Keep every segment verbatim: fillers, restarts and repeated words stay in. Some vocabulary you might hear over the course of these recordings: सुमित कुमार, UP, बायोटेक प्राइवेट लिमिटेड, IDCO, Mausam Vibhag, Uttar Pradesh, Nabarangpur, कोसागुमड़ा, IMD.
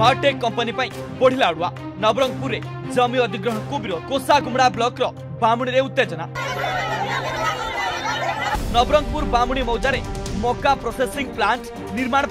Biotech company बढ़ला अड़ुआ नवरंगपुर जमी अधिग्रहण को विरोध कोसागुमड़ा ब्लक बामुणी उत्तेजना। नवरंगपुर बामुणी मौजारे मका प्रोसेसिंग प्लांट निर्माण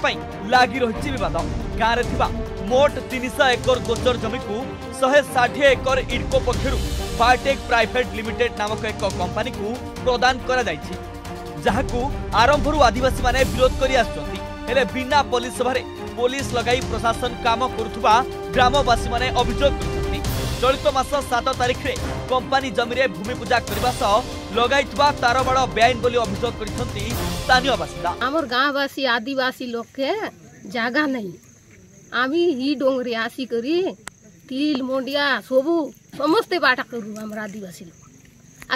लगी रही बद गाँव में मोट तीन सौ एकर गोचर जमी को शहे षाठी एकर इडको पक्षर बायोटेक प्राइवेट लिमिटेड नामक एक कंपनी को प्रदान कराकू आरंभर आदिवासी माने विरोध कर आसुच्चें बिना पुलिस सभारे पुलिस लगाई प्रशासन काम करुवा ग्रामवासी माने अभियोग कर चलित मास सात तारीख में कंपनी जमीन भूमि पूजा करने सह लगाइवा तारबाड़ बेआईन बोली अभियोग करछंती स्थानीय बासिंदा। आमर गाँववासी आदिवासी लोग के जागा नहीं आमी ही डोंगरे आसी करी तिल मुंडिया सबू समस्ते बाटा करू आमर आदिवासी लोग।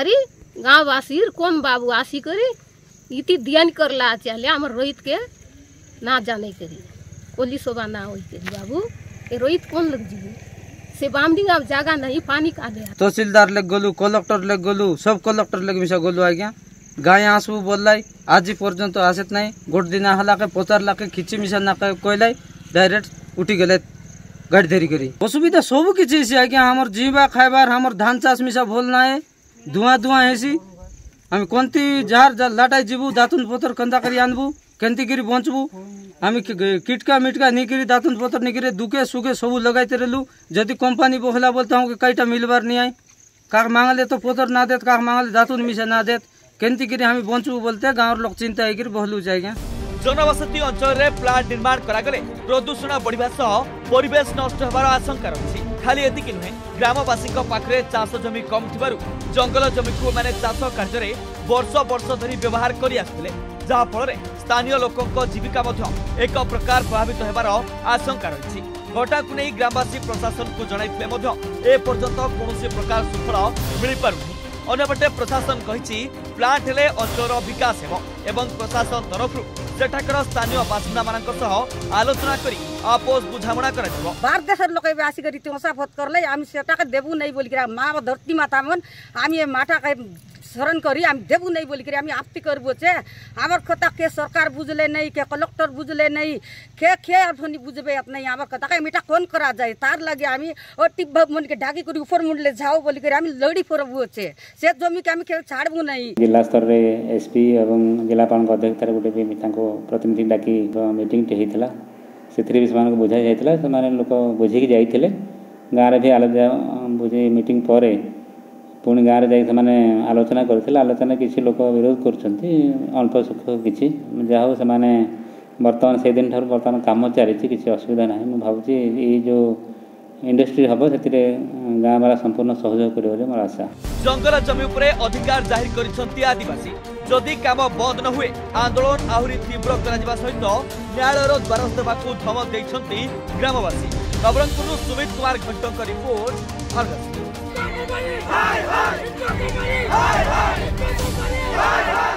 अरे गाँववासी कौन बाबू आसी करी इति ध्यान करला चले आमर रोहित के ना जाने करी कोली सोबा ना होई करी बाबू ए रोहित कौन लग जी से बामडिंगा जागा नहीं पानी का दे तहसीलदार लग गलु कलेक्टर लग गलु सब कलेक्टर लग मिसा गलु आ गया गाय आसबू बोललाई आज पर्यंत आसत नहीं गोट दिन हला के पचार लाके खिची मिसा ना कहलाई डायरेक्ट उठी गले गाड़ी धरी करी असुविधा सब किसी से आ गया हमर जीवा खाइबार हमर धान चाष मिसा भोल ना है धुआं धुआं हेसी हम कोनती जार जार लाटाई जीबू दातुन पतर कंदा करी आनबू केंती करी बंचबू आम किटका मिटका नहीं करी दातुन पतर नहीं करी दुखे सुखे सबू लगाते रहलू यदि कंपनी बोहला बोलता हूँ कि कईटा मिलबार नहीं आई काक मांगले तो पतर ना देत काक मांगले दातुन मिसा ना देत केंती करी हम बंचबू बोलते गाँवर लोग चिंता होकर बहलू जाएगा। जनवसती अंचल में प्लांट निर्माण करागले प्रदूषण बढ़िया सह परिवेश नष्ट होबार आशंका रही खाली एतिक नुहे ग्रामवासी पाखे चाष जमी कम थिबारु जंगल जमी को माने चाष कार्य वर्ष वर्ष धरी व्यवहार करी आसले जहा फल स्थानीय लोकों जीविका एक प्रकार प्रभावित होबार आशंका रही घटनाकू नहीं ग्रामवासी प्रशासन को जणाइले ए पर्यंत कौनसी प्रकार सुफल मिल पारुनी। अन्यपटे प्रशासन कही प्लांट हेले अंचल विकास एवं प्रशासन तरफ सेठाकर स्थानीय बासिंदा मानक आलोचना करी आपोस बुझामणा कर बार देशर लोक आसिक तोसा फत करले आम से देबू नहीं बोलिक माँ धरती माता मन आम ये माठा के शरण करी आम देबू नहीं बोलिक आम आपत्ति करबू चे आमर कथा के सरकार बुझले नहीं के कलेक्टर बुझले नहीं के खे अर्थनी बुझे नहीं आमर कथा का मीठा कौन करा जाए तार लगे आम और टिब्बा मन के ढाकी करी ऊपर मुंडले जाओ बोलिक आम लड़ी फरबू चे से जमी के आम के छाड़बू नहीं। जिला स्तर में एसपी एवं जिलापाल अध्यक्षतार गोटे प्रतिनिधि डाकी मीटिंग होता से बुझा जाता से लोक बुझे जाते गाँव भी आलोचना बुझे मीटिंग पर पुणी गाँव में जाने आलोचना करते आलोचना किसी लोक विरोध करप सुख किसी जहाँ से बर्तमान से दिन ठार बर्तमान कम चलती किसी असुविधा ना मुझे भावी ये जो इंडस्ट्री हम से गाँव वाला संपूर्ण सहयोग कर मोर आशा। जंगल जमी उपरे अधिकार जाहिर कर आदिवासी जदि काम बंद न हुए आंदोलन आहरी तीव्र करा सहित न्यायालय द्वारस्थ होगा धमक देते ग्रामवासी। नवरंगपुर सुमित कुमार घंटों का रिपोर्ट।